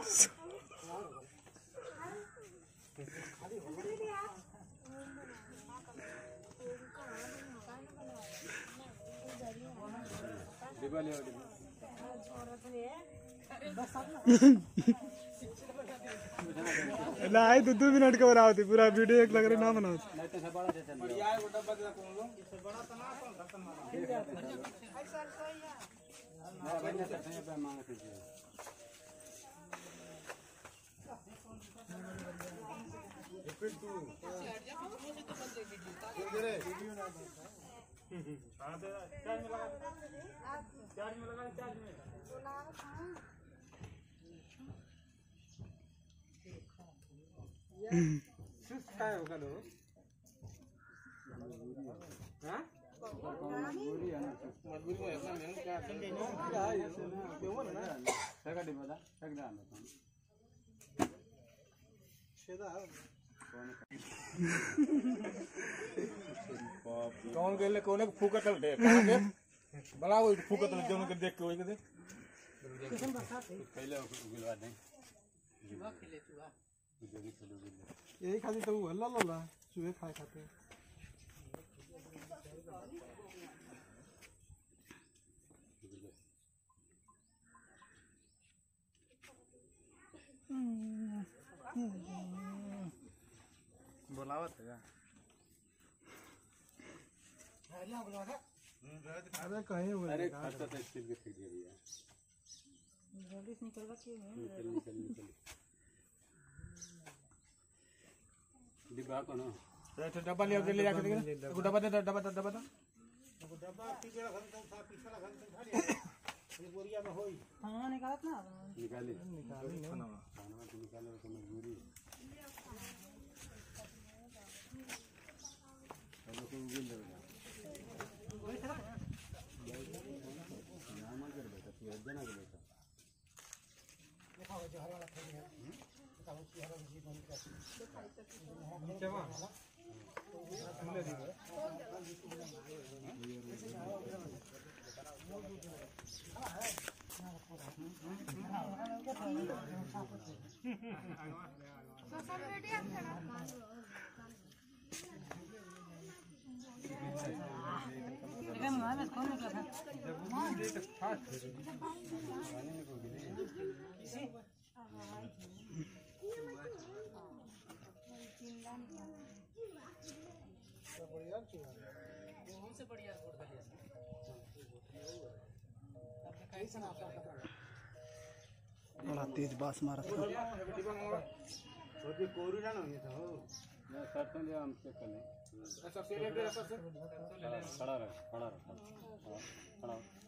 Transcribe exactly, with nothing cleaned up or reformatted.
लाए तो दो मिनट का बना होती पूरा वीडियो एक लग रहा ना बनाओ चार्ज में लगा चार्ज में लगा चार्ज में सुस्त का होगा लो हां मजबूरी है ना मजबूरी में अपना मेहनत का क्यों ना सगा डिब्बा सगा आना छेदा कौन गेले कोने को फूका चल दे के बड़ा वो फूका चल जोन के देख के ओए के दे किसन बरसात पहले गिलवा दे गिलवा खेले चुआ यही खाली तो हल्ला लला चुए खाए खाते बोलावत है आलिया बोलावत अरे कहे बोल अरे खत्ता तो स्टील के फेंक दिया भैया जल्दी से निकलवा के निकल निकल निकल डिब्बा को ना तो डब्बा ले ले जाके देखो डब्बा दे डब्बा दे डब्बा दे डब्बा पीछे रख दो सा पीछे रख दो खाली ये बोरिया में होई खाना निकालत ना निकाल निकाल खाना खाना निकालने की मजबूरी बड़ा तेज बास मारा था खड़ा रह खड़ा रह खड़ा